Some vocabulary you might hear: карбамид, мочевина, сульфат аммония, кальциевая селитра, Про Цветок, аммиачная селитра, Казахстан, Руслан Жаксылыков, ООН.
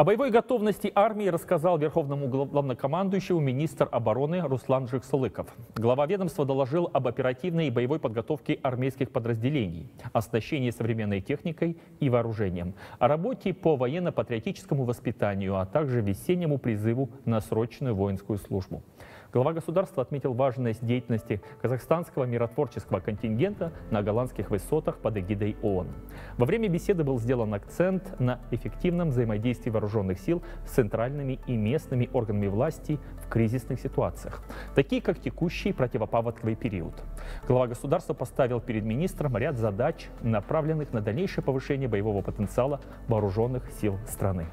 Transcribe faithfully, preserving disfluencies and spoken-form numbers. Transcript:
О боевой готовности армии рассказал верховному главнокомандующему министр обороны Руслан Жаксылыков. Глава ведомства доложил об оперативной и боевой подготовке армейских подразделений, оснащении современной техникой и вооружением, о работе по военно-патриотическому воспитанию, а также весеннему призыву на срочную воинскую службу. Глава государства отметил важность деятельности казахстанского миротворческого контингента на голландских высотах под эгидой ООН. Во время беседы был сделан акцент на эффективном взаимодействии вооруженных сил с центральными и местными органами власти в кризисных ситуациях, такие как текущий противопаводковый период. Глава государства поставил перед министром ряд задач, направленных на дальнейшее повышение боевого потенциала вооруженных сил страны.